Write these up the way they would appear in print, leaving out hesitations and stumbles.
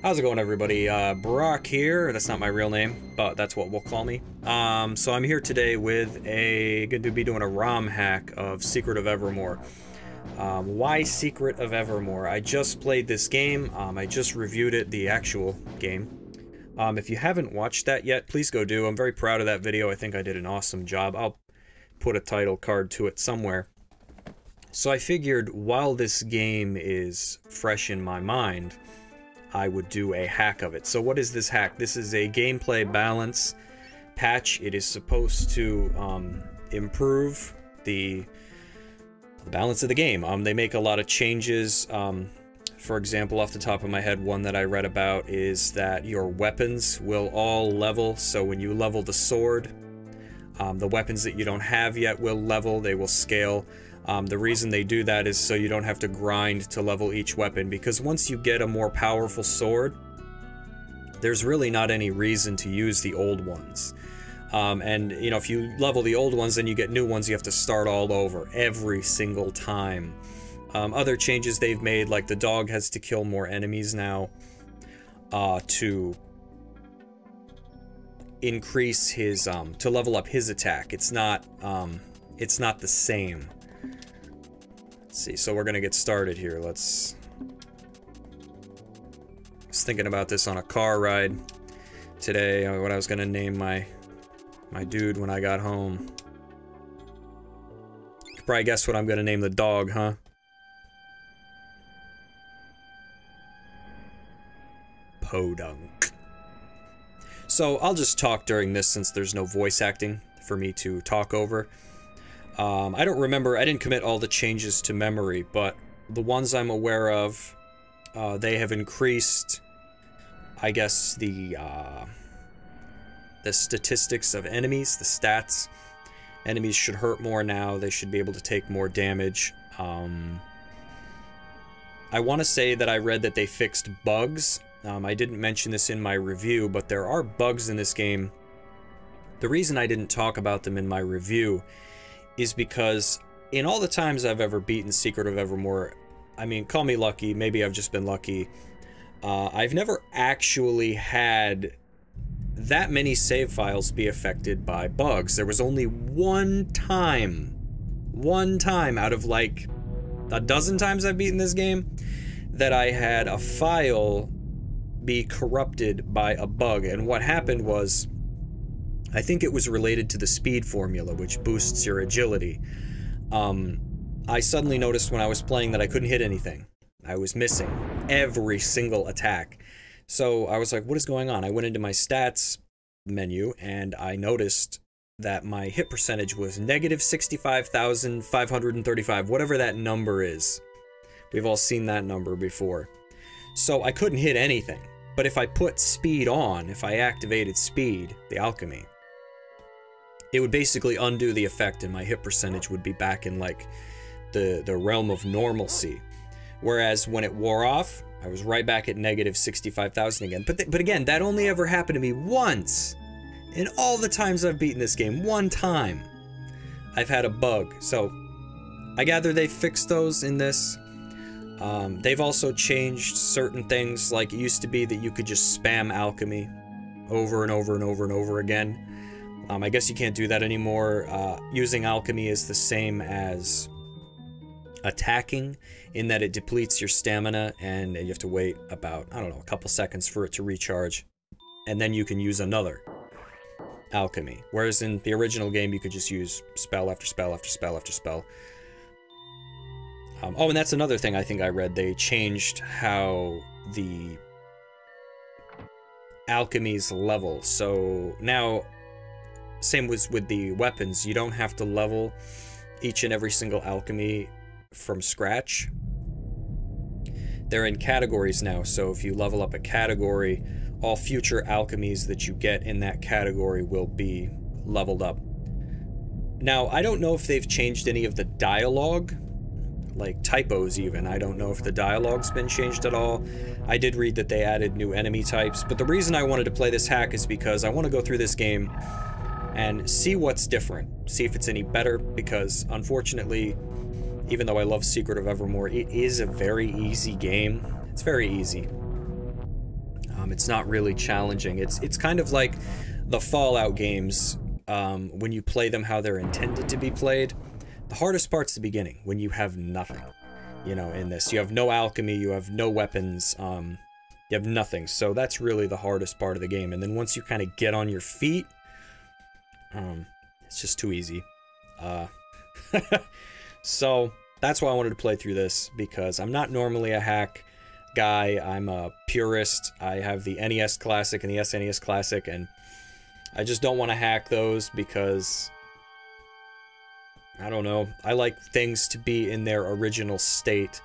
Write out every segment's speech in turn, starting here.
How's it going, everybody? Brock here. That's not my real name, but that's what we'll call me. So I'm here today with gonna be doing a ROM hack of Secret of Evermore. Why Secret of Evermore? I just played this game. I just reviewed it, the actual game. If you haven't watched that yet, please go do. I'm very proud of that video. I think I did an awesome job. I'll put a title card to it somewhere. So I figured while this game is fresh in my mind, I would do a hack of it. So what is this hack? This is a gameplay balance patch. It is supposed to improve the balance of the game. They make a lot of changes. For example, off the top of my head, one that I read about is that your weapons will all level. So when you level the sword, the weapons that you don't have yet will level. They will scale. The reason they do that is so you don't have to grind to level each weapon, because once you get a more powerful sword, there's really not any reason to use the old ones. And, you know, if you level the old ones, then you get new ones, you have to start all over every single time. Other changes they've made, like the dog has to kill more enemies now to increase his, to level up his attack. It's not the same. See, so we're gonna get started here. I was thinking about this on a car ride today, what I was gonna name my dude when I got home. You could probably guess what I'm gonna name the dog, huh? Podunk. So I'll just talk during this since there's no voice acting for me to talk over. I don't remember, I didn't commit all the changes to memory, but the ones I'm aware of, they have increased, I guess, the statistics of enemies, the stats. Enemies should hurt more now, they should be able to take more damage. I want to say that I read that they fixed bugs. I didn't mention this in my review, but there are bugs in this game. The reason I didn't talk about them in my review is because in all the times I've ever beaten Secret of Evermore, I mean, call me lucky, maybe I've just been lucky, I've never actually had that many save files be affected by bugs. There was only one time out of like a dozen times I've beaten this game that I had a file be corrupted by a bug. And what happened was, I think it was related to the speed formula, which boosts your agility. I suddenly noticed when I was playing that I couldn't hit anything. I was missing every single attack. So I was like, what is going on? I went into my stats menu and I noticed that my hit percentage was negative 65,535, whatever that number is. We've all seen that number before. So I couldn't hit anything. But if I put speed on, if I activated speed, the alchemy, it would basically undo the effect and my hit percentage would be back in like the realm of normalcy. Whereas when it wore off, I was right back at negative 65,000 again. But again, that only ever happened to me once. In all the times I've beaten this game, one time I've had a bug. So I gather they fixed those in this. They've also changed certain things, like it used to be that you could just spam alchemy over and over and over and over again. I guess you can't do that anymore. Using alchemy is the same as attacking, in that it depletes your stamina and you have to wait about, I don't know, a couple seconds for it to recharge, and then you can use another alchemy. Whereas in the original game, you could just use spell after spell after spell after spell. Oh, and that's another thing I think I read. They changed how the alchemies level. So now, same was with the weapons. You don't have to level each and every single alchemy from scratch. They're in categories now. So if you level up a category, all future alchemies that you get in that category will be leveled up. Now, I don't know if they've changed any of the dialogue, like typos even. I don't know if the dialogue's been changed at all. I did read that they added new enemy types, but the reason I wanted to play this hack is because I want to go through this game and see what's different, see if it's any better, because unfortunately, even though I love Secret of Evermore, it is a very easy game. It's very easy. It's not really challenging. It's kind of like the Fallout games when you play them how they're intended to be played. The hardest part's the beginning, when you have nothing, you know, in this. You have no alchemy, you have no weapons, you have nothing. So that's really the hardest part of the game. And then once you kind of get on your feet, it's just too easy. So that's why I wanted to play through this, because I'm not normally a hack guy. I'm a purist. I have the NES Classic and the SNES Classic, and I just don't want to hack those because... I don't know. I like things to be in their original state.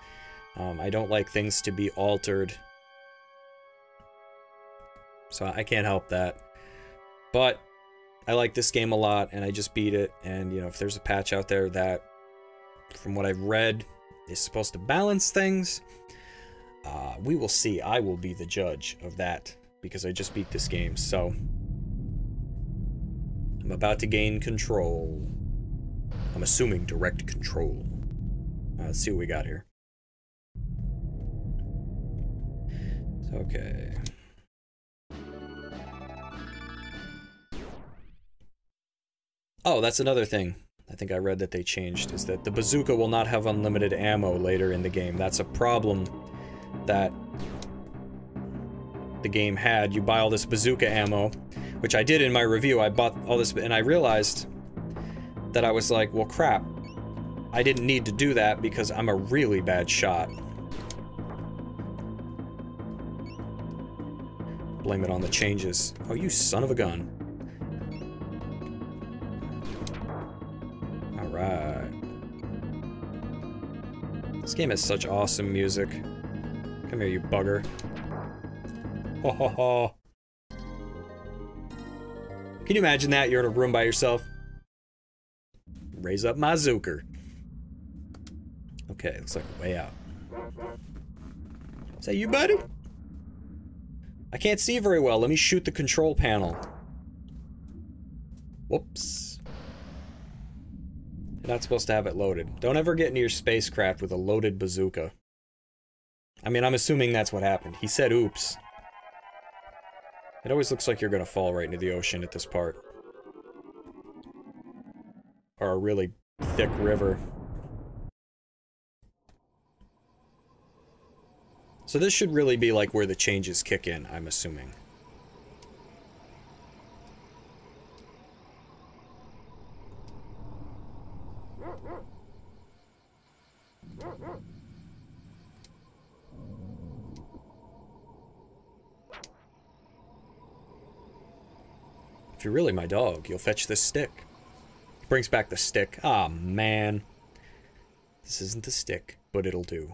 I don't like things to be altered. So I can't help that. But I like this game a lot, and I just beat it. And, you know, if there's a patch out there that, from what I've read, is supposed to balance things, we will see. I will be the judge of that, because I just beat this game. So I'm about to gain control. I'm assuming direct control. Let's see what we got here. Okay. Oh, that's another thing I think I read that they changed, is that the bazooka will not have unlimited ammo later in the game. That's a problem that the game had. You buy all this bazooka ammo, which I did in my review. I bought all this, and I realized that I was like, well, crap. I didn't need to do that because I'm a really bad shot. Blame it on the changes. Oh, you son of a gun. All right. This game has such awesome music. Come here, you bugger. Ho ho ho. Can you imagine that? You're in a room by yourself. Raise up my zooker. Okay, looks like a way out. Is that you, buddy? I can't see very well. Let me shoot the control panel. Whoops. You're not supposed to have it loaded. Don't ever get into your spacecraft with a loaded bazooka. I mean, I'm assuming that's what happened. He said oops. It always looks like you're gonna fall right into the ocean at this part. Or a really thick river. So this should really be like where the changes kick in, I'm assuming. If you're really my dog, you'll fetch this stick. Brings back the stick. Ah, man. This isn't the stick, but it'll do.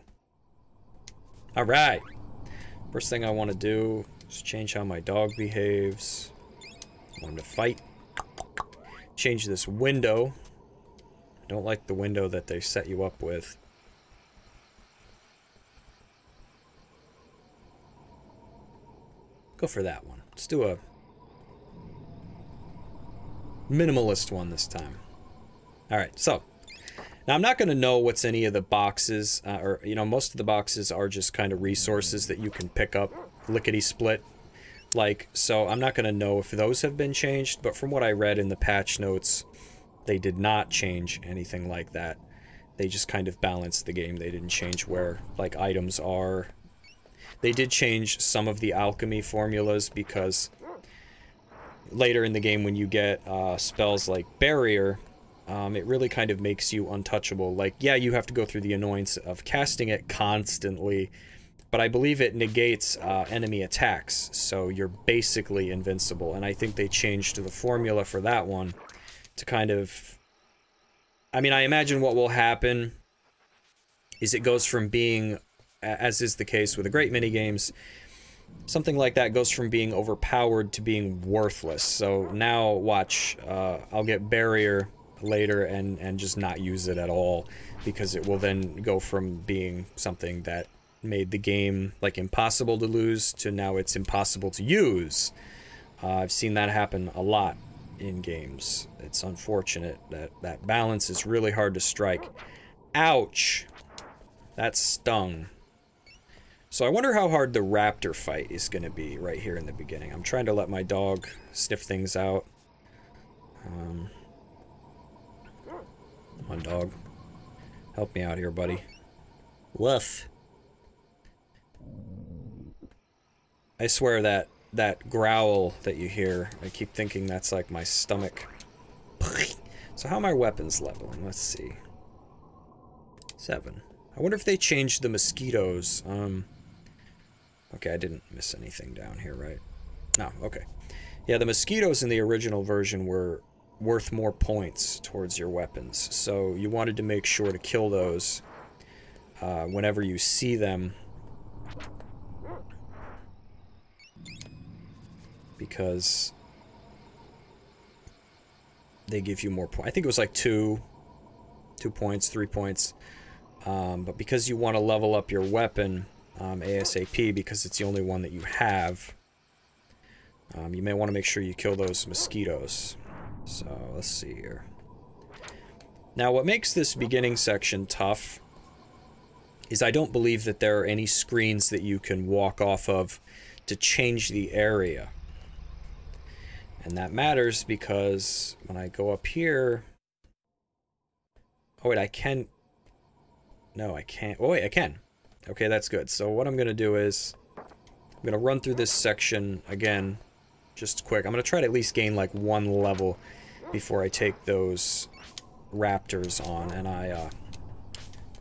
Alright. First thing I want to do is change how my dog behaves. I want him to fight. Change this window. I don't like the window that they set you up with. Go for that one. Let's do a minimalist one this time. Alright, so now I'm not going to know what's any of the boxes, or, you know, most of the boxes are just kind of resources that you can pick up lickety-split, like, so I'm not going to know if those have been changed, but from what I read in the patch notes, they did not change anything like that. They just kind of balanced the game. They didn't change where, like, items are. They did change some of the alchemy formulas, because later in the game when you get spells like Barrier, it really kind of makes you untouchable. Like, yeah, you have to go through the annoyance of casting it constantly, but I believe it negates enemy attacks, so you're basically invincible. And I think they changed the formula for that one to kind of... I mean, I imagine what will happen is it goes from being, as is the case with a great many games, something like that goes from being overpowered to being worthless. So now, watch, I'll get Barrier later and just not use it at all, because it will then go from being something that made the game, like, impossible to lose to now it's impossible to use. I've seen that happen a lot in games. It's unfortunate that that balance is really hard to strike. Ouch! That stung. So I wonder how hard the raptor fight is going to be right here in the beginning. I'm trying to let my dog sniff things out. Come on, dog. Help me out here, buddy. Woof. I swear that growl that you hear, I keep thinking that's like my stomach. So how are my weapons leveling? Let's see. 7. I wonder if they changed the mosquitoes. Okay, I didn't miss anything down here, right? No, okay. Yeah, the mosquitoes in the original version were worth more points towards your weapons. So you wanted to make sure to kill those whenever you see them. Because they give you more points. I think it was like 2 points, 3 points. But because you want to level up your weapon ASAP, because it's the only one that you have, you may want to make sure you kill those mosquitoes. So let's see here. Now, what makes this beginning section tough is I don't believe that there are any screens that you can walk off of to change the area. And that matters because when I go up here... Oh, wait, I can... No, I can't. Oh, wait, I can. Okay, that's good. So what I'm going to do is I'm going to run through this section again just quick. I'm going to try to at least gain like one level before I take those raptors on. And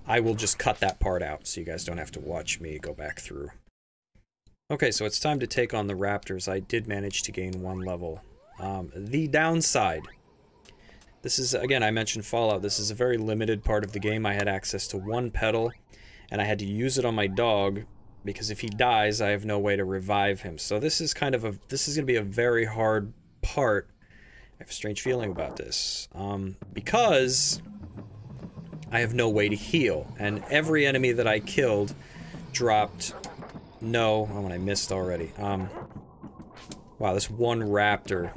I will just cut that part out so you guys don't have to watch me go back through. Okay, so it's time to take on the raptors. I did manage to gain one level. The downside... This is, again, I mentioned Fallout. This is a very limited part of the game. I had access to one pedal, and I had to use it on my dog, because if he dies, I have no way to revive him. So this is kind of a, this is going to be a very hard part. I have a strange feeling about this. Because I have no way to heal, and every enemy that I killed dropped... No, oh, and I missed already. Wow, this one raptor...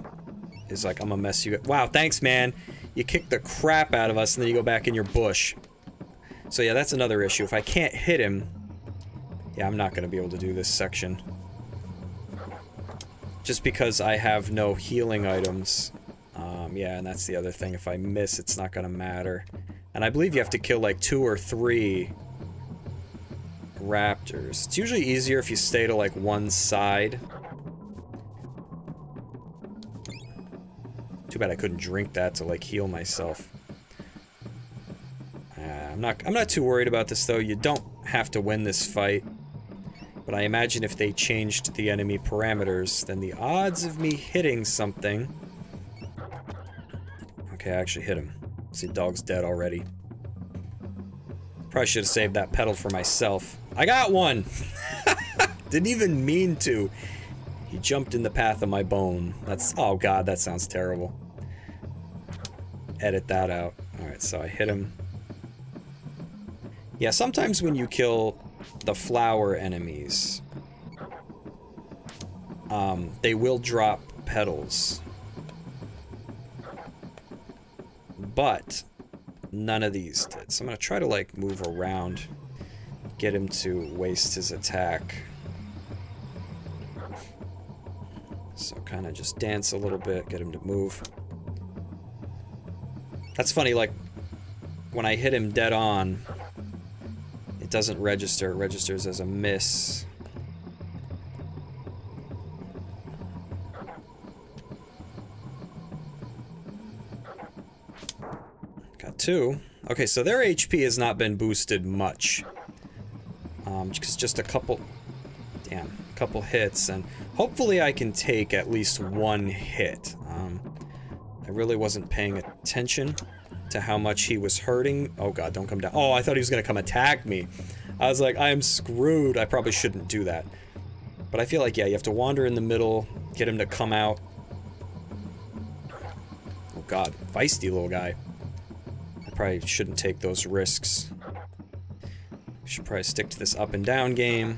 is like, I'm gonna mess you up. Wow, thanks, man. You kick the crap out of us, and then you go back in your bush. So yeah, that's another issue. If I can't hit him... Yeah, I'm not gonna be able to do this section. Just because I have no healing items. Yeah, and that's the other thing. If I miss, it's not gonna matter. And I believe you have to kill like 2 or 3 raptors. It's usually easier if you stay to like one side. Too bad I couldn't drink that to like heal myself. I'm not too worried about this though. You don't have to win this fight, but I imagine if they changed the enemy parameters, then the odds of me hitting something... Okay, I actually hit him. See, dog's dead already. Probably should have saved that pedal for myself. I got one! Didn't even mean to. He jumped in the path of my bone. That's... Oh god, that sounds terrible. Edit that out. Alright, so I hit him. Yeah, sometimes when you kill the flower enemies, they will drop petals. But none of these did. So I'm gonna try to, like, move around, get him to waste his attack. So kind of just dance a little bit, get him to move. That's funny, like, when I hit him dead on, it doesn't register. It registers as a miss. Got 2. Okay, so their HP has not been boosted much. Just a couple... Damn. Couple hits, and hopefully I can take at least one hit. I really wasn't paying attention to how much he was hurting. Oh god, don't come down. Oh, I thought he was gonna come attack me. I was like, I am screwed. I probably shouldn't do that. But I feel like, yeah, you have to wander in the middle, get him to come out. Oh god, feisty little guy. I probably shouldn't take those risks. Should probably stick to this up and down game.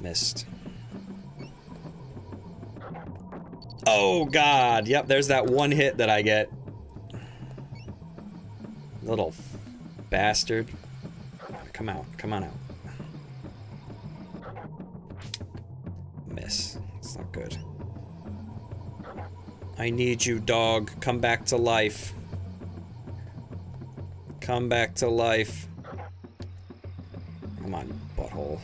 Missed. Oh god, yep, there's that one hit that I get. Little bastard. Come out, come on out. miss. It's not good. I need you, dog. Come back to life. Come back to life. Come on, butthole.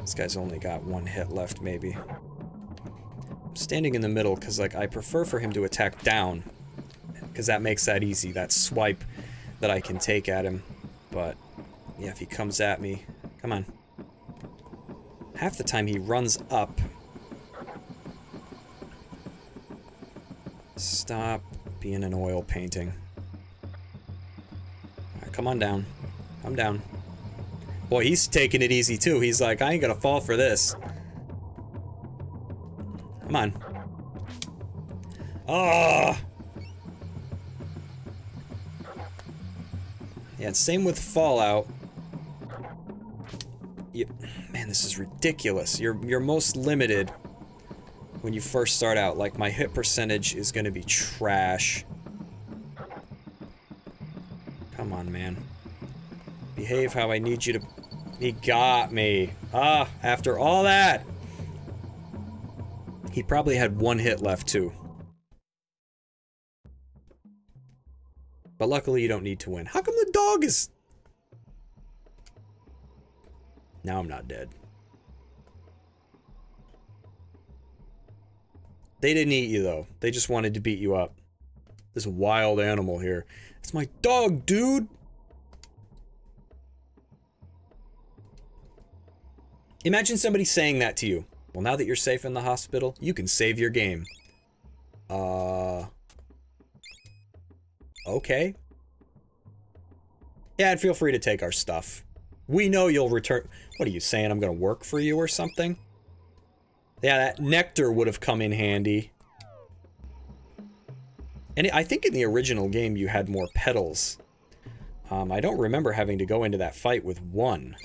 This guy's only got one hit left, maybe. I'm standing in the middle because, like, I prefer for him to attack down. Because that makes that easy, that swipe that I can take at him. But, yeah, if he comes at me, come on. Half the time he runs up. Stop being an oil painting. Alright, come on down. Come down. Boy, he's taking it easy too. He's like, I ain't gonna fall for this. Come on. Ah! Yeah, same with Fallout. You, man, this is ridiculous. You're most limited when you first start out. Like, my hit percentage is gonna be trash. Come on, man. Behave how I need you to... He got me. Ah, after all that! He probably had one hit left, too. But luckily, you don't need to win. How come the dog is... Now I'm not dead. They didn't eat you, though. They just wanted to beat you up. This wild animal here. It's my dog, dude! Imagine somebody saying that to you. Well, now that you're safe in the hospital, you can save your game. Okay. Yeah, and feel free to take our stuff. We know you'll return. What are you saying? I'm gonna work for you or something? Yeah, that nectar would have come in handy. And I think in the original game you had more petals. I don't remember having to go into that fight with one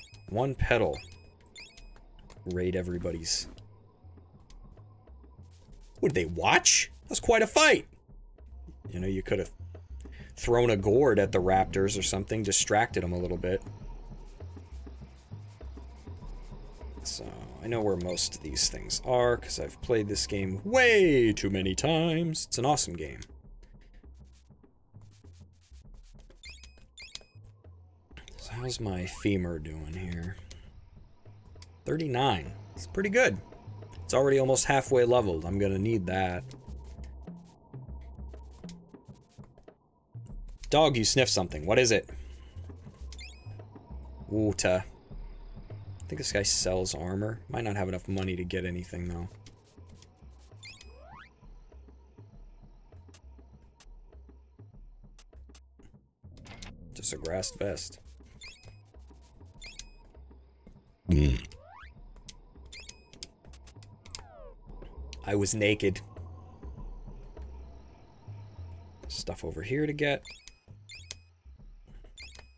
petal. Raid everybody's. What did they watch? That's quite a fight. You know, you could have thrown a gourd at the raptors or something, distracted them a little bit. So I know where most of these things are because I've played this game way too many times. It's an awesome game. So how's my femur doing here? 39. It's pretty good. It's already almost halfway leveled. I'm gonna need that. Dog, you sniffed something. What is it? Water. I think this guy sells armor. Might not have enough money to get anything, though. Just a grass vest. Mm. I was naked. Stuff over here to get.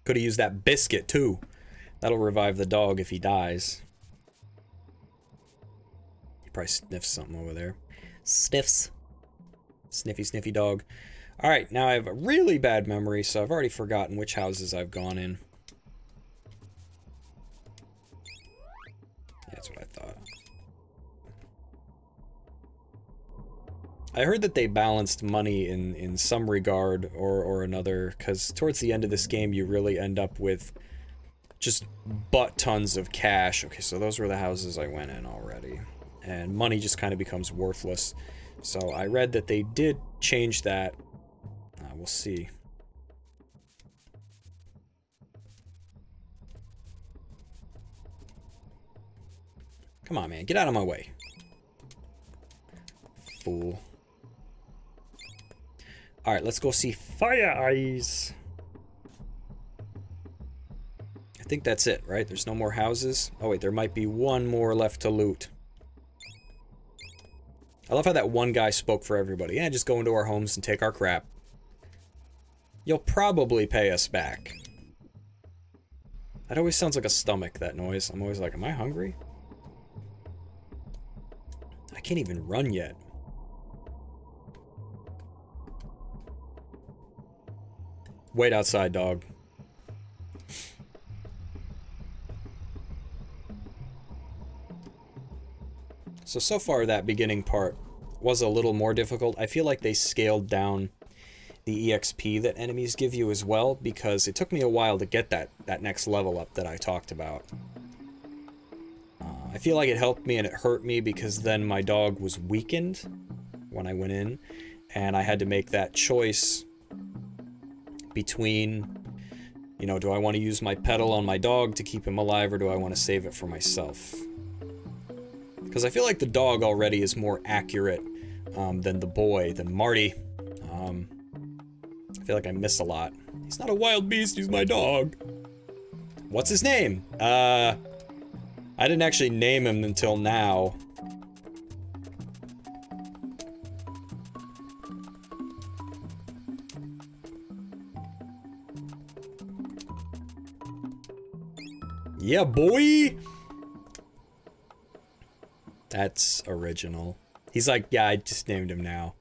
Could have used that biscuit too. That'll revive the dog if he dies. He probably sniffs something over there. Sniffs. Sniffy, sniffy dog. Alright, now I have a really bad memory, so I've already forgotten which houses I've gone in. That's what I thought. I heard that they balanced money in some regard or another, because towards the end of this game you really end up with just butt tons of cash. Okay, so those were the houses I went in already. And money just kind of becomes worthless. So I read that they did change that. We'll see. Come on, man. Get out of my way. Fool. Alright, let's go see Fire Eyes. I think that's it, right? There's no more houses. Oh wait, there might be one more left to loot. I love how that one guy spoke for everybody. Yeah, just go into our homes and take our crap. You'll probably pay us back. That always sounds like a stomach, that noise. I'm always like, am I hungry? I can't even run yet. Wait outside, dog. So far that beginning part was a little more difficult. I feel like they scaled down the EXP that enemies give you as well, because it took me a while to get that next level up that I talked about. I feel like it helped me and it hurt me, because then my dog was weakened when I went in, and I had to make that choice between, you know, do I want to use my pedal on my dog to keep him alive, or do I want to save it for myself? Because I feel like the dog already is more accurate than the boy, than Marty. I feel like I miss a lot. He's not a wild beast, he's my dog. What's his name? I didn't actually name him until now. Yeah, boy! That's original. He's like, yeah, I just named him now.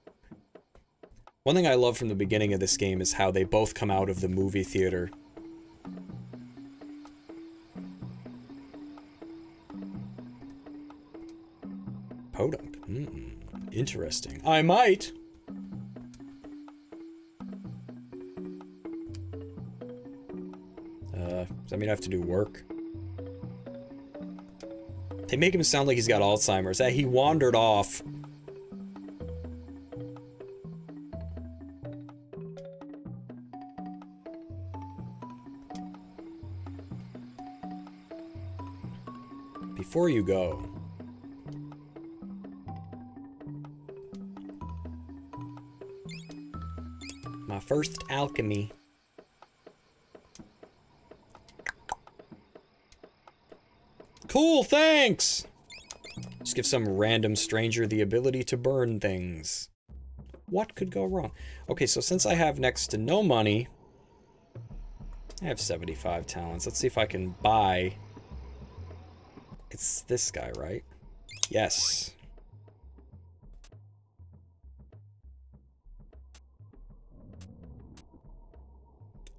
One thing I love from the beginning of this game is how they both come out of the movie theater. Podunk. Interesting. I might! Does that mean I have to do work? They make him sound like he's got Alzheimer's. That he wandered off. Before you go. My first alchemy. Cool, thanks! Just give some random stranger the ability to burn things. What could go wrong? Okay, so since I have next to no money, I have 75 talents. Let's see if I can buy... It's this guy, right? Yes.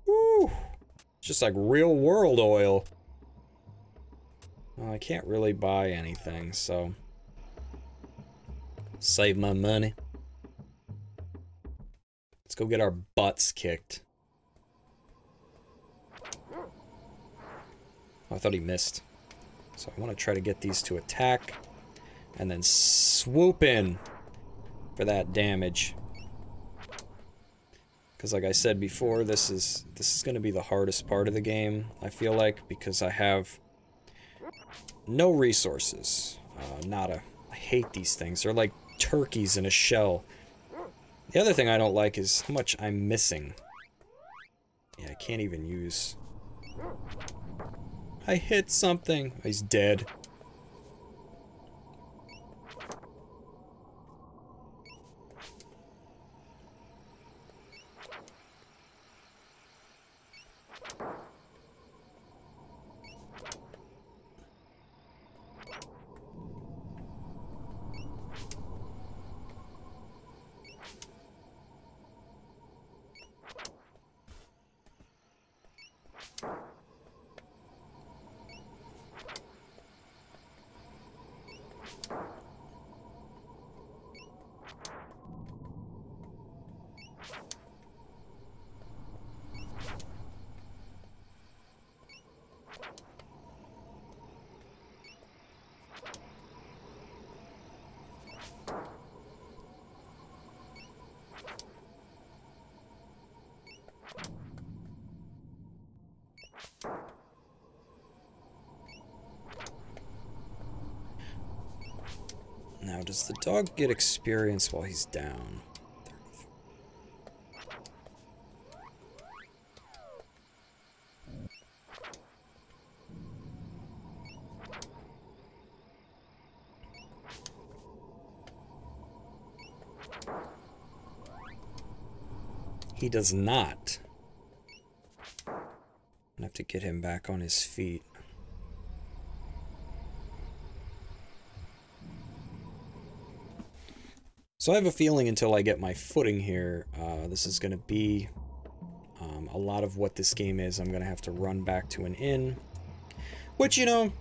Woo! Just like real world oil. I can't really buy anything, so save my money. Let's go get our butts kicked. Oh, I thought he missed. So I want to try to get these to attack and then swoop in for that damage. Because like I said before, this is going to be the hardest part of the game, I feel like, because I have no resources. I hate these things. They're like turkeys in a shell. The other thing I don't like is how much I'm missing. Yeah, I can't even use... I hit something. He's dead. Now, does the dog get experience while he's down? He does not. I have to get him back on his feet. So I have a feeling until I get my footing here, this is going to be a lot of what this game is. I'm going to have to run back to an inn, which, you know,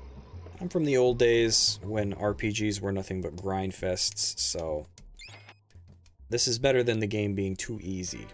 I I'm from the old days when RPGs were nothing but grind fests, so this is better than the game being too easy.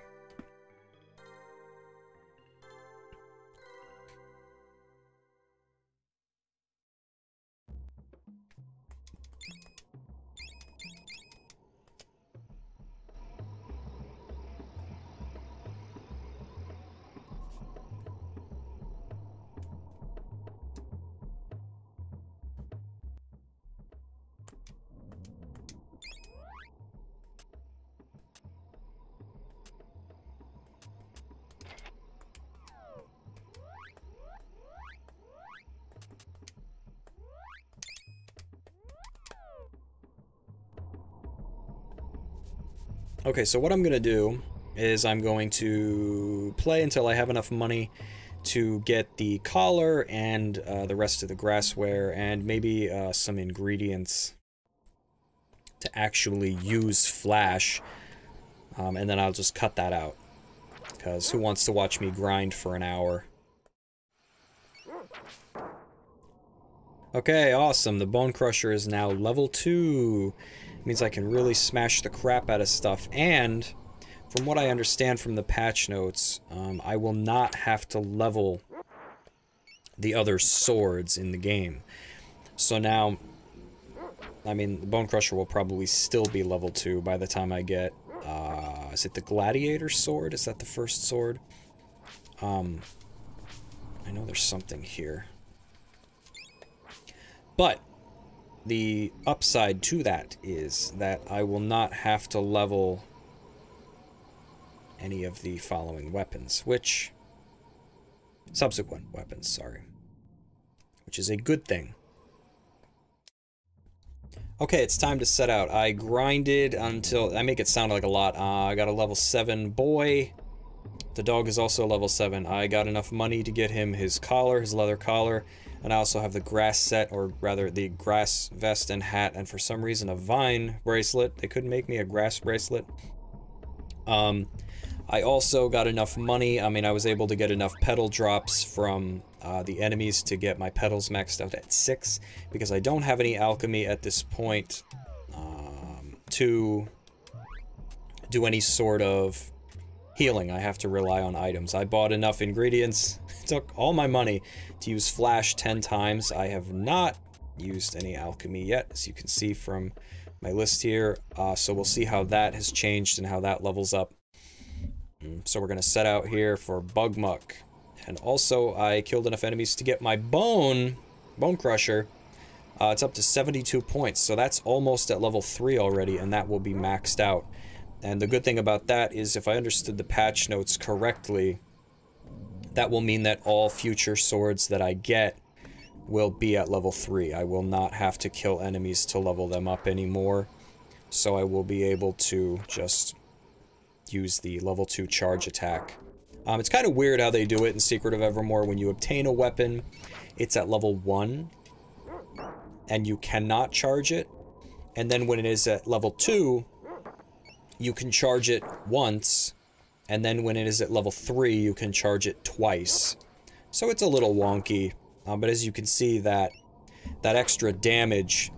Okay, so what I'm going to do is I'm going to play until I have enough money to get the collar and the rest of the grassware and maybe some ingredients to actually use Flash, and then I'll just cut that out, because who wants to watch me grind for an hour? Okay, awesome. The Bone Crusher is now level 2. It means I can really smash the crap out of stuff. And from what I understand from the patch notes, I will not have to level the other swords in the game. So now, I mean, the Bone Crusher will probably still be level 2 by the time I get... is it the Gladiator sword? Is that the first sword? I know there's something here. But the upside to that is that I will not have to level any of the following weapons, which... subsequent weapons, sorry. Which is a good thing. Okay, it's time to set out. I grinded until... I make it sound like a lot. I got a level 7 boy. The dog is also level 7. I got enough money to get him his collar, his leather collar. And I also have the grass set, or rather the grass vest and hat, and for some reason a vine bracelet. They couldn't make me a grass bracelet. I also got enough money. I mean, I was able to get enough petal drops from the enemies to get my petals maxed out at 6, because I don't have any alchemy at this point to do any sort of healing. I have to rely on items. I bought enough ingredients. Took all my money to use Flash 10 times. I have not used any alchemy yet, as you can see from my list here. So we'll see how that has changed and how that levels up. So we're going to set out here for Bugmuck. And also, I killed enough enemies to get my Bone Crusher. It's up to 72 points, so that's almost at level 3 already, and that will be maxed out. And the good thing about that is, if I understood the patch notes correctly, that will mean that all future swords that I get will be at level 3. I will not have to kill enemies to level them up anymore. So I will be able to just use the level 2 charge attack. It's kind of weird how they do it in Secret of Evermore. When you obtain a weapon, it's at level 1, and you cannot charge it. And then when it is at level 2... you can charge it once, and then when it is at level 3, you can charge it twice. So it's a little wonky, but as you can see, that extra damage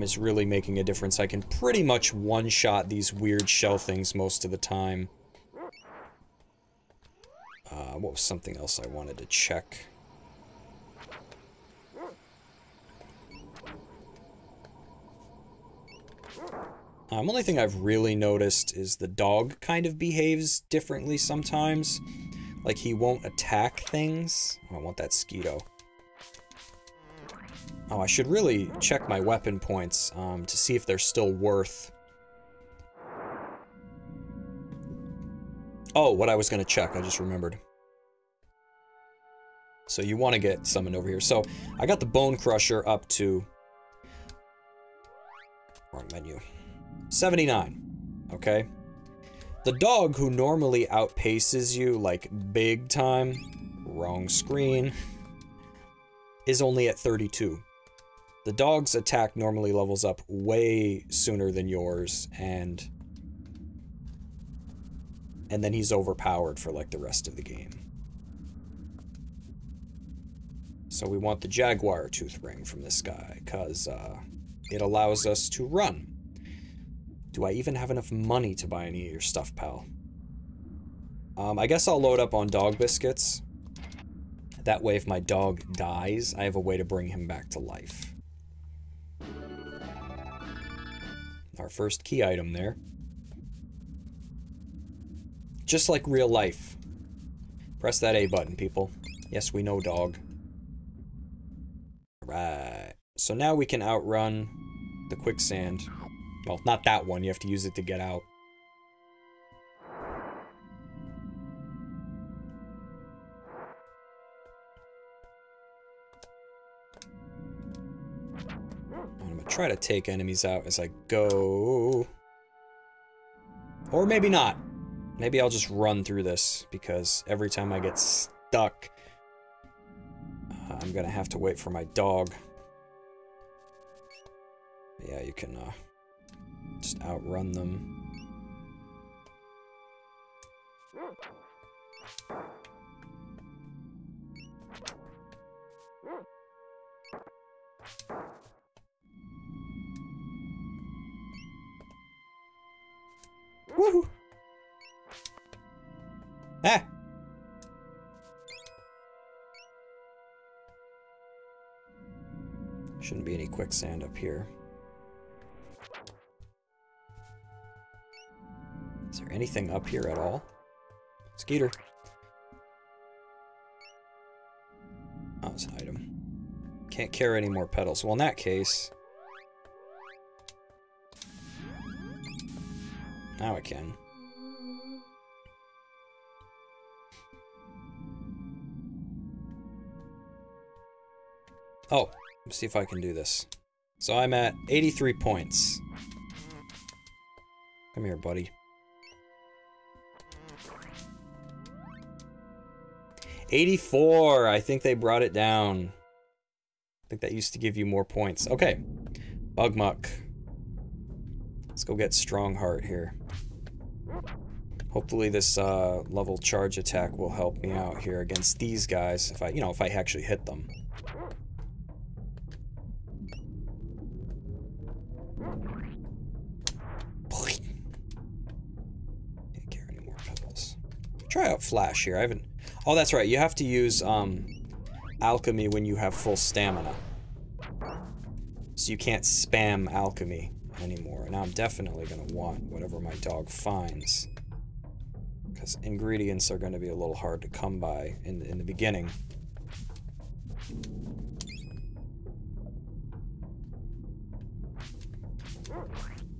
is really making a difference. I can pretty much one-shot these weird shell things most of the time. What was something else I wanted to check? The only thing I've really noticed is the dog kind of behaves differently sometimes. Like, he won't attack things. Oh, I want that Skeeto. Oh, I should really check my weapon points to see if they're still worth... Oh, what I was going to check, I just remembered. So you want to get summoned over here. So, I got the Bone Crusher up to... wrong menu. 79, okay? The dog, who normally outpaces you, like, big time, wrong screen, is only at 32. The dog's attack normally levels up way sooner than yours, and then he's overpowered for, like, the rest of the game. So we want the Jaguar Tooth Ring from this guy, because it allows us to run. Do I even have enough money to buy any of your stuff, pal? I guess I'll load up on dog biscuits. That way if my dog dies, I have a way to bring him back to life. Our first key item there. Just like real life. Press that A button, people. Yes, we know, dog. Right. So now we can outrun the quicksand. Well, not that one. You have to use it to get out. I'm gonna try to take enemies out as I go. Or maybe not. Maybe I'll just run through this, because every time I get stuck, I'm gonna have to wait for my dog. Yeah, you can just outrun them. Woohoo! Ah! Shouldn't be any quicksand up here. Is there anything up here at all? Skeeter. Oh, it's an item. Can't carry any more petals. Well, in that case... now I can. Oh, let's see if I can do this. So I'm at 83 points. Come here, buddy. 84! I think they brought it down. I think that used to give you more points. Okay. Bugmuck. Let's go get Strongheart here. Hopefully this level charge attack will help me out here against these guys. If I, you know, if I actually hit them. Can't carry any more pebbles. Try out Flash here. I haven't... oh, that's right. You have to use alchemy when you have full stamina. So you can't spam alchemy anymore. And I'm definitely going to want whatever my dog finds. Because ingredients are going to be a little hard to come by in the beginning.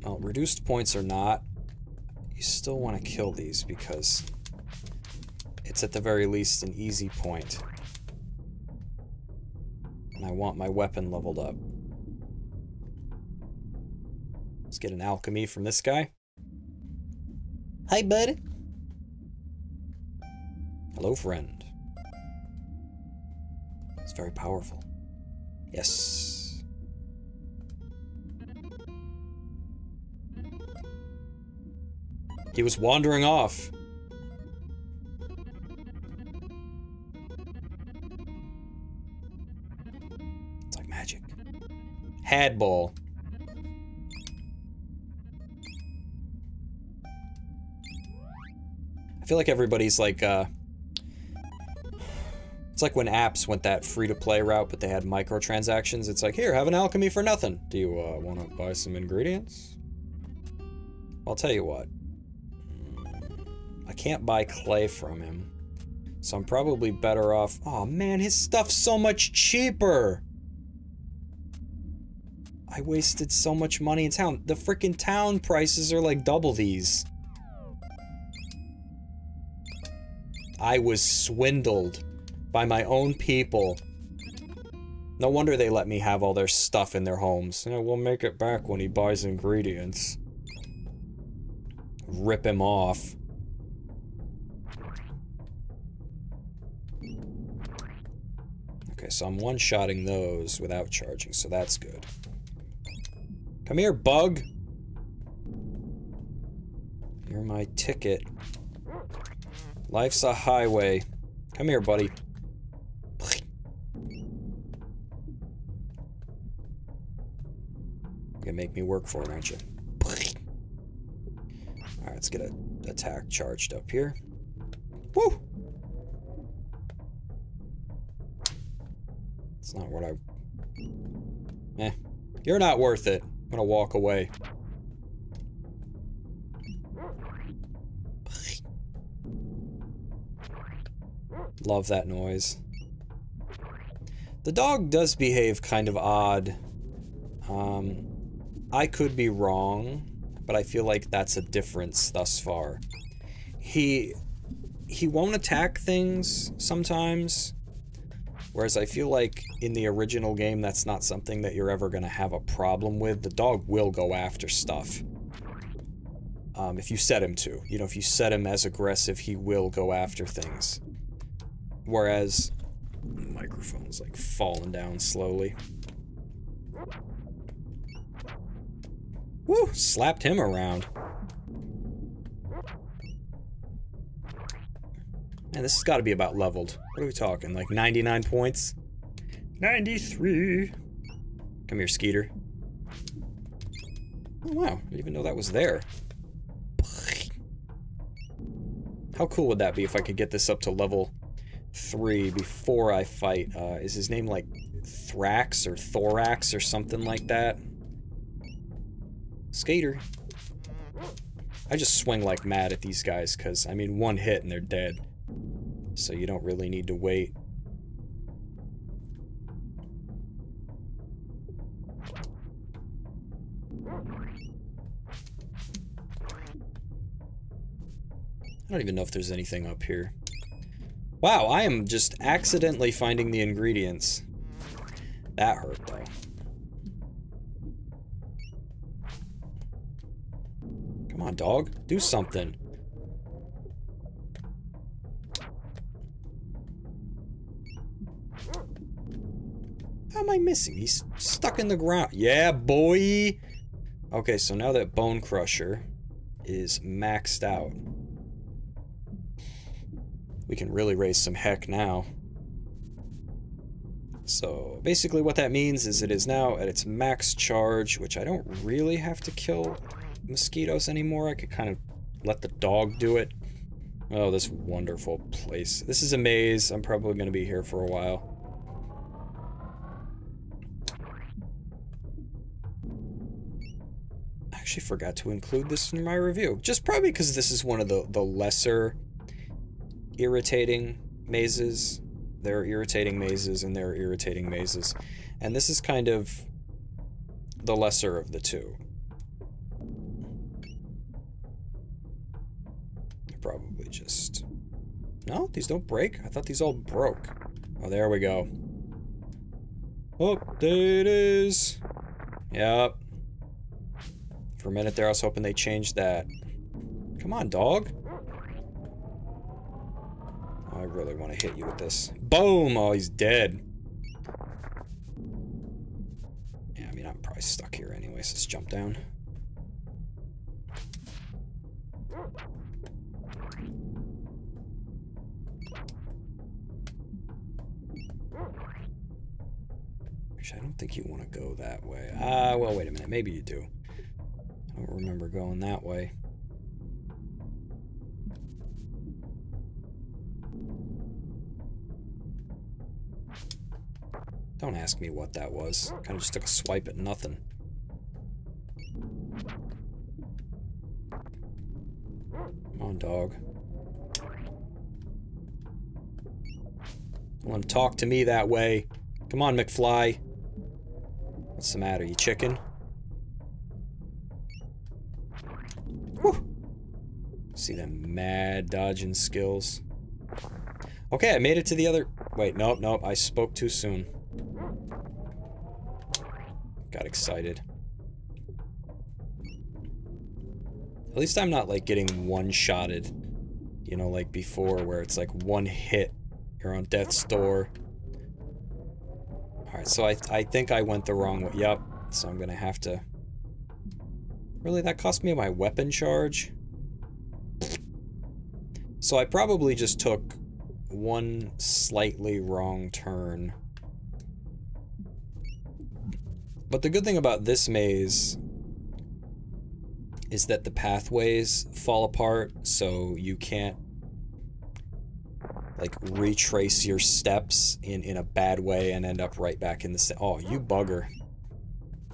Well, reduced points or not, you still want to kill these because... it's at the very least an easy point. And I want my weapon leveled up. Let's get an alchemy from this guy. Hi, bud. Hello, friend. It's very powerful. Yes. He was wandering off. Hadball. I feel like everybody's like, it's like when apps went that free-to-play route, but they had microtransactions. It's like, here, have an alchemy for nothing. Do you, want to buy some ingredients? I'll tell you what. I can't buy clay from him, so I'm probably better off... oh man, his stuff's so much cheaper! I wasted so much money in town. The frickin' town prices are like double these. I was swindled by my own people. No wonder they let me have all their stuff in their homes. You know, we'll make it back when he buys ingredients. Rip him off. Okay, so I'm one-shotting those without charging, so that's good. Come here, bug. You're my ticket. Life's a highway. Come here, buddy. Gonna make me work for it, aren't you? Alright, let's get an attack charged up here. Woo! It's not what I... Eh. You're not worth it. I'm gonna walk away. Love that noise. The dog does behave kind of odd. I could be wrong, but I feel like that's a difference thus far. He won't attack things sometimes, whereas I feel like in the original game that's not something that you're ever gonna have a problem with. The dog will go after stuff. If you set him to. You know, if you set him as aggressive, he will go after things. Whereas, the microphone's like falling down slowly. Woo! Slapped him around. Man, this has got to be about leveled. What are we talking? Like 99 points? 93! Come here, Skeeter. Oh, wow. I didn't even know that was there. How cool would that be if I could get this up to level 3 before I fight? Is his name like Thrax or Thorax or something like that? Skater. I just swing like mad at these guys because, I mean, one hit and they're dead. So you don't really need to wait. I don't even know if there's anything up here. Wow, I am just accidentally finding the ingredients. That hurt, though. Come on, dog. Do something. How am I missing? He's stuck in the ground. Yeah, boy! Okay, so now that Bone Crusher is maxed out, we can really raise some heck now. So basically what that means is it is now at its max charge, which I don't really have to kill mosquitoes anymore. I could kind of let the dog do it. Oh, this wonderful place. This is a maze. I'm probably going to be here for a while. I actually forgot to include this in my review. Just probably because this is one of the lesser... irritating mazes. There are irritating mazes and there are irritating mazes. And this is kind of the lesser of the two. Probably just... No? These don't break? I thought these all broke. Oh, there we go. Oh, there it is! Yep. For a minute there, I was hoping they changed that. Come on, dog! I really want to hit you with this. Boom! Oh, he's dead. Yeah, I mean, I'm probably stuck here anyway, so let's jump down. Actually, I don't think you want to go that way. Well, wait a minute. Maybe you do. I don't remember going that way. Don't ask me what that was. Kind of just took a swipe at nothing. Come on, dog. Don't let him talk to me that way. Come on, McFly. What's the matter, you chicken? Whew. See them mad dodging skills. Okay, I made it to the other... Wait, nope, nope, I spoke too soon. Got excited. At least I'm not like getting one-shotted, you know, like before where it's like one hit, you're on death's door. Alright, so I think I went the wrong way. Yep, so I'm gonna have to... Really, that cost me my weapon charge? So I probably just took one slightly wrong turn. But the good thing about this maze is that the pathways fall apart, so you can't like retrace your steps in a bad way and end up right back in the oh, you bugger.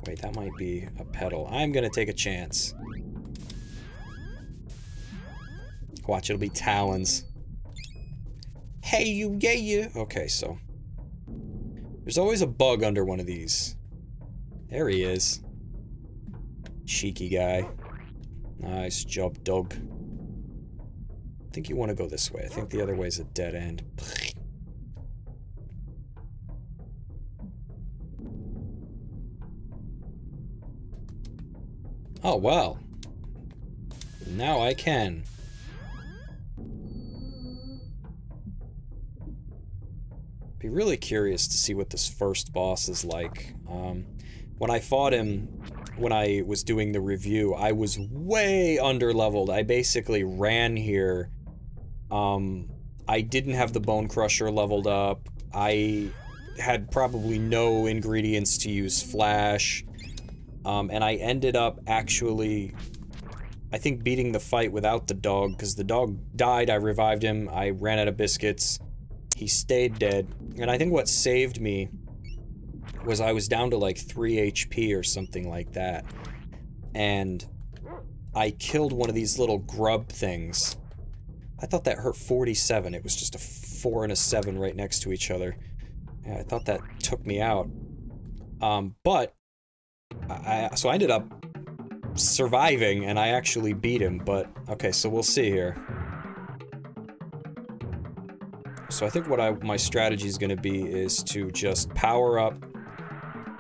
Wait, that might be a pedal. I'm gonna take a chance. Watch, it'll be Talons. Hey, you, yeah, you. Okay, so there's always a bug under one of these. There he is. Cheeky guy. Nice job, dog. I think you want to go this way. I think the other way is a dead end. Oh, wow. Now I can. Be really curious to see what this first boss is like. When I fought him, when I was doing the review, I was way under-leveled. I basically ran here. I didn't have the Bone Crusher leveled up. I had probably no ingredients to use Flash. And I ended up actually, I think, beating the fight without the dog, because the dog died, I revived him, I ran out of biscuits, he stayed dead. And I think what saved me was I was down to like 3 HP or something like that. And I killed one of these little grub things. I thought that hurt 47. It was just a 4 and a 7 right next to each other. Yeah, I thought that took me out. But so I ended up surviving, and I actually beat him, but... Okay, so we'll see here. So I think what my strategy is going to be is to just power up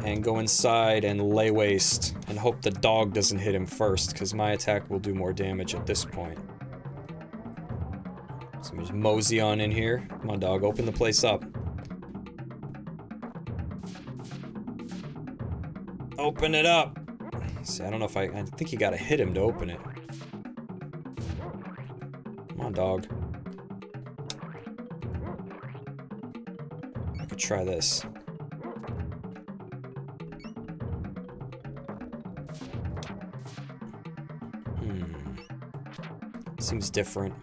and go inside and lay waste and hope the dog doesn't hit him first, because my attack will do more damage at this point. So I'm just mosey on in here. Come on, dog, open the place up. Open it up! See, I don't know if I think you gotta hit him to open it. Come on, dog. I could try this. Seems different.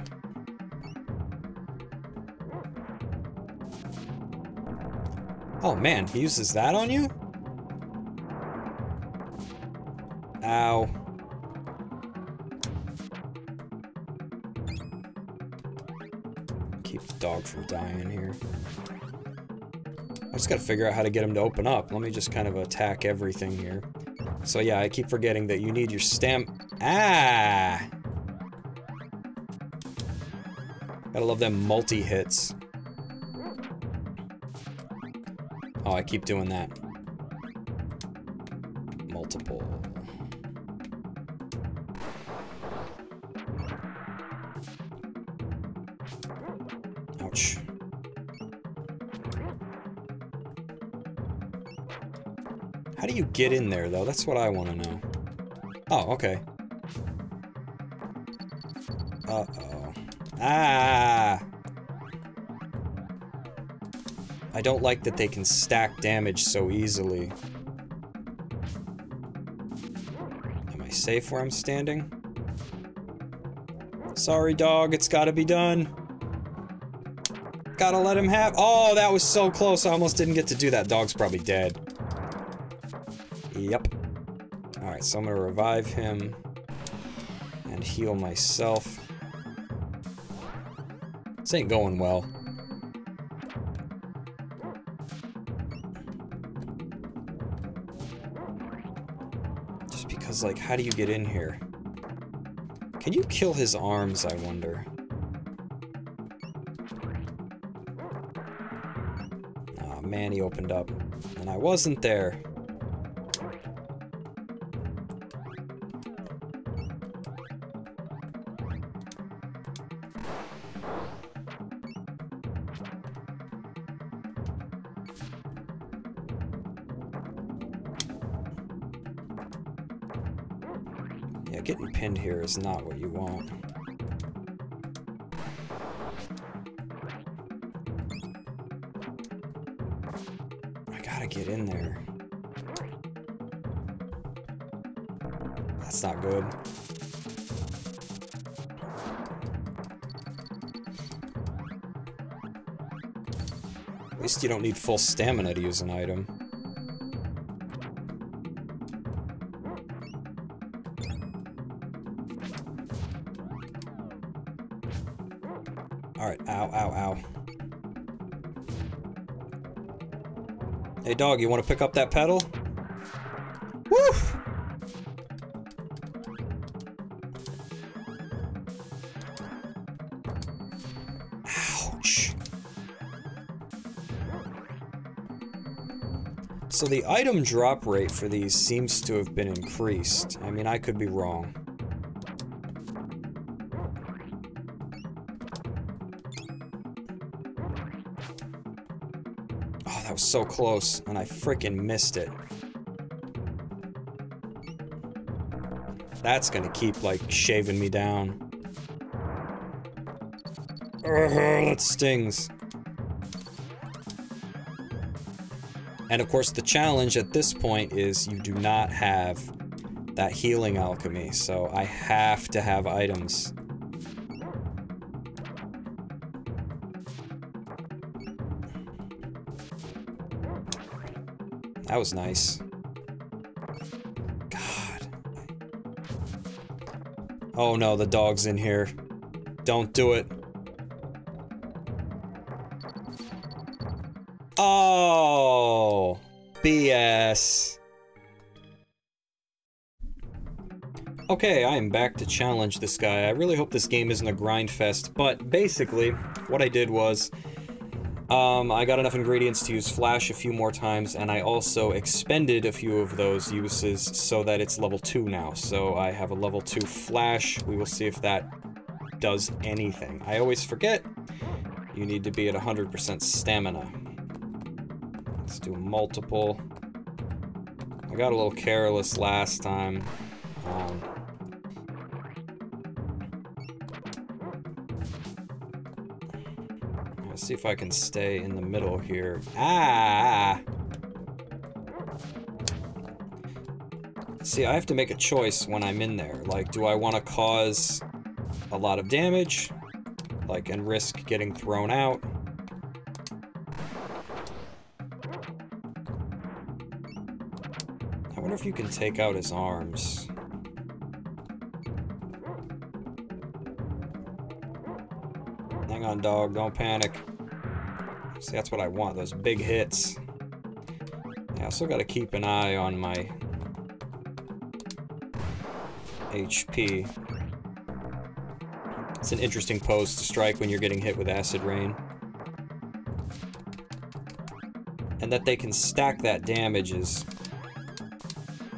Oh man, he uses that on you? Ow. Keep the dog from dying here. I just gotta figure out how to get him to open up. Let me just kind of attack everything here. So yeah, I keep forgetting that you need your Ah! Gotta love them multi-hits. Oh, I keep doing that. Multiple. Ouch. How do you get in there, though? That's what I want to know. Oh, okay. Uh-oh. Ah! I don't like that they can stack damage so easily. Am I safe where I'm standing? Sorry, dog, it's gotta be done. Gotta let him have- Oh, that was so close, I almost didn't get to do that. Dog's probably dead. Yep. Alright, so I'm gonna revive him and heal myself. This ain't going well. Just because, like, how do you get in here? Can you kill his arms, I wonder? Aw, oh, man, he opened up. And I wasn't there. Getting pinned here is not what you want. I gotta get in there. That's not good. At least you don't need full stamina to use an item. Alright, ow, ow, ow. Hey dog, you want to pick up that pedal? Woo! Ouch. So the item drop rate for these seems to have been increased. I mean, I could be wrong. So close, and I freaking missed it. That's gonna keep, like, shaving me down. Urgh, that stings. And of course, the challenge at this point is you do not have that healing alchemy, so I have to have items. That was nice. God. Oh no, the dog's in here. Don't do it. Oh, BS. Okay, I am back to challenge this guy. I really hope this game isn't a grind fest, but basically, what I did was I got enough ingredients to use Flash a few more times, and I also expended a few of those uses so that it's level 2 now. So I have a level 2 Flash. We will see if that does anything. I always forget you need to be at 100% stamina. Let's do multiple. I got a little careless last time. See if I can stay in the middle here. Ah! See, I have to make a choice when I'm in there. Like, do I want to cause a lot of damage? Like, and risk getting thrown out? I wonder if you can take out his arms. Hang on, dog. Don't panic. See, that's what I want, those big hits. Yeah, I still gotta keep an eye on my HP. It's an interesting pose to strike when you're getting hit with acid rain. And that they can stack that damage is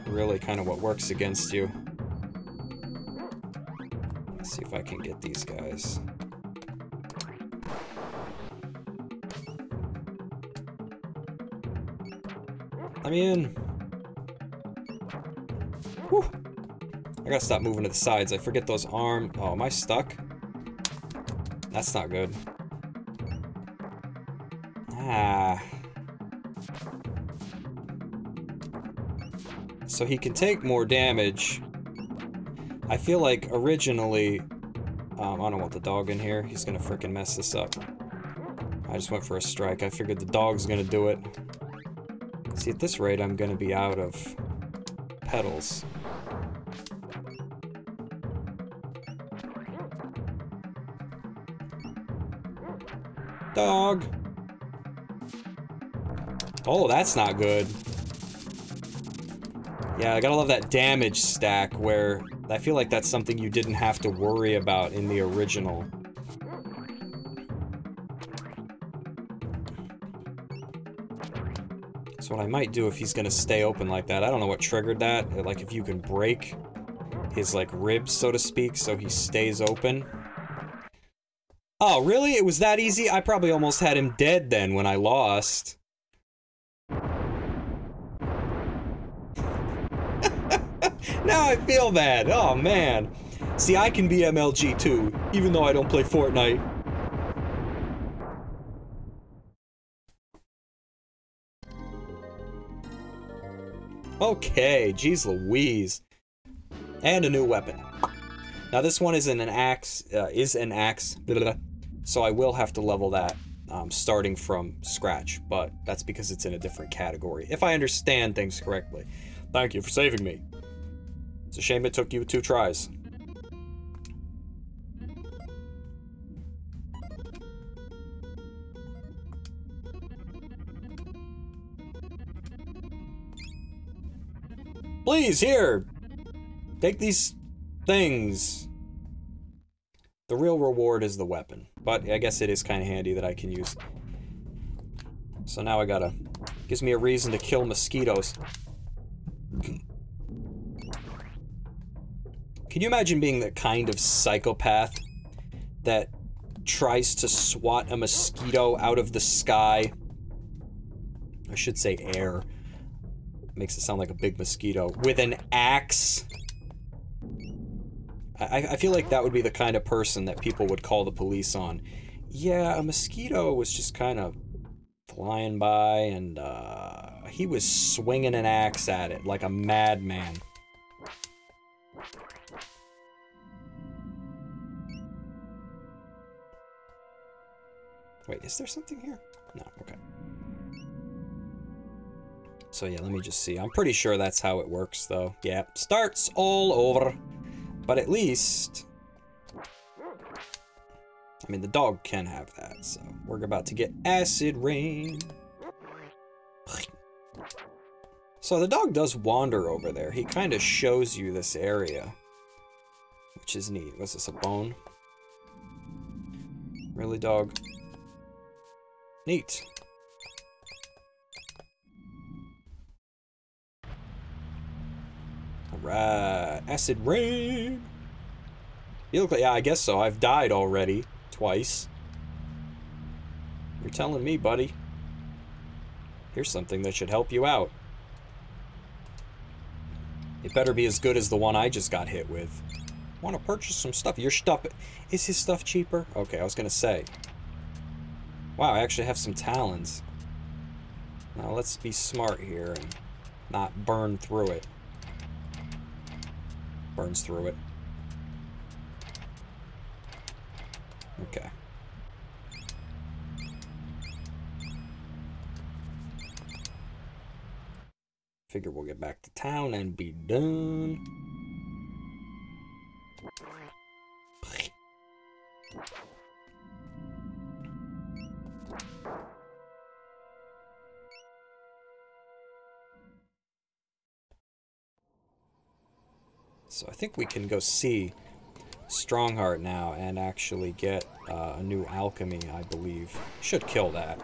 really kind of what works against you. Let's see if I can get these guys. Let me in. Whew. I gotta stop moving to the sides. I forget those arms. Oh, am I stuck? That's not good. Ah. So he can take more damage. I feel like originally... I don't want the dog in here. He's gonna freaking mess this up. I just went for a strike. I figured the dog's gonna do it. See, at this rate, I'm gonna be out of petals. Dog! Oh, that's not good. Yeah, I gotta love that damage stack where I feel like that's something you didn't have to worry about in the original. What I might do if he's gonna stay open like that, I don't know what triggered that, like if you can break his, like, ribs, so to speak, so he stays open. Oh, really? It was that easy? I probably almost had him dead then when I lost. Now I feel bad. Oh, man. See, I can be MLG too, even though I don't play Fortnite. Okay, geez Louise. and a new weapon. Now this one is an axe, so I will have to level that starting from scratch, but that's because it's in a different category, if I understand things correctly. Thank you for saving me. It's a shame it took you 2 tries. Please, here! Take these things. The real reward is the weapon, but I guess it is kind of handy that I can use it. So now I gotta... gives me a reason to kill mosquitoes. Can you imagine being the kind of psychopath that tries to swat a mosquito out of the sky? I should say air. Makes it sound like a big mosquito. With an axe? I feel like that would be the kind of person that people would call the police on. Yeah, a mosquito was just kind of flying by, and he was swinging an axe at it like a madman. Wait, is there something here? No, okay. So yeah, let me just see. I'm pretty sure that's how it works, though. Yeah, starts all over. But at least... I mean, the dog can have that, so... We're about to get acid rain. So the dog does wander over there. He kind of shows you this area. Which is neat. Was this a bone? Really, dog? Neat. Right, acid rain. You look like, yeah, I guess so. I've died already, twice. You're telling me, buddy. Here's something that should help you out. It better be as good as the one I just got hit with. Want to purchase some stuff? Your stuff, is his stuff cheaper? Okay, I was gonna say. Wow, I actually have some talons. Now let's be smart here and not burn through it. Burns through it. Okay. Figure we'll get back to town and be done. So I think we can go see Strongheart now and actually get a new alchemy, I believe. Should kill that.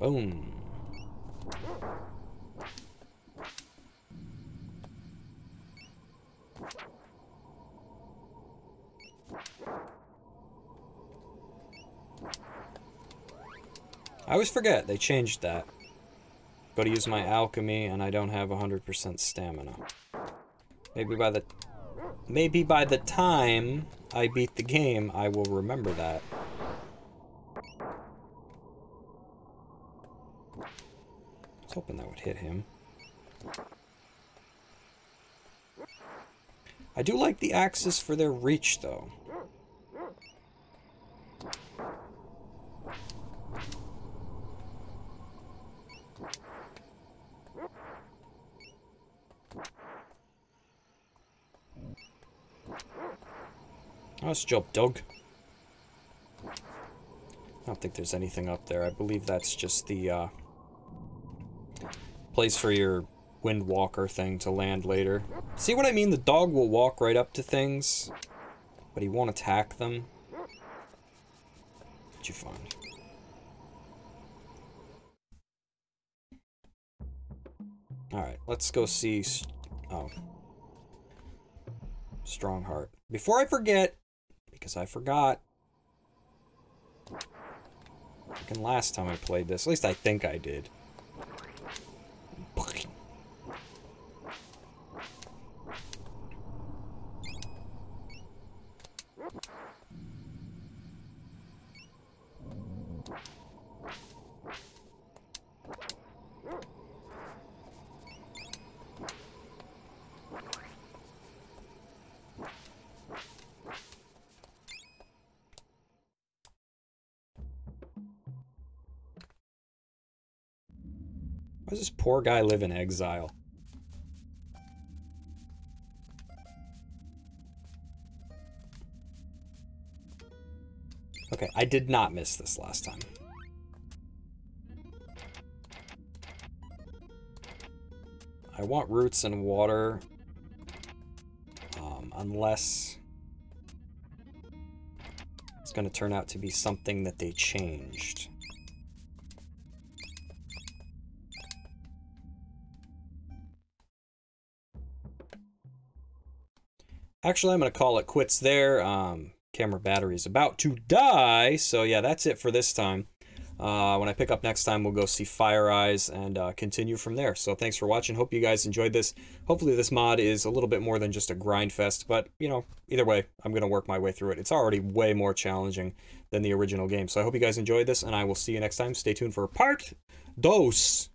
Boom. I always forget they changed that. Go to use my alchemy and I don't have 100% stamina. Maybe by the time I beat the game, I will remember that. I was hoping that would hit him. I do like the axes for their reach, though. Nice job, dog. I don't think there's anything up there. I believe that's just the place for your windwalker thing to land later. See what I mean? The dog will walk right up to things, but he won't attack them. What'd you find? Alright, let's go see... Oh. Strongheart. Before I forget... Because I forgot. Fucking last time I played this. At least I think I did. Why does this poor guy live in exile? Okay, I did not miss this last time. I want roots and water. Unless it's going to turn out to be something that they changed. Actually, I'm going to call it quits there. Camera battery is about to die. So yeah, that's it for this time. When I pick up next time, we'll go see Fire Eyes and continue from there. So thanks for watching. Hope you guys enjoyed this. Hopefully this mod is a little bit more than just a grind fest, but you know, either way, I'm going to work my way through it. It's already way more challenging than the original game. So I hope you guys enjoyed this, and I will see you next time. Stay tuned for part 2.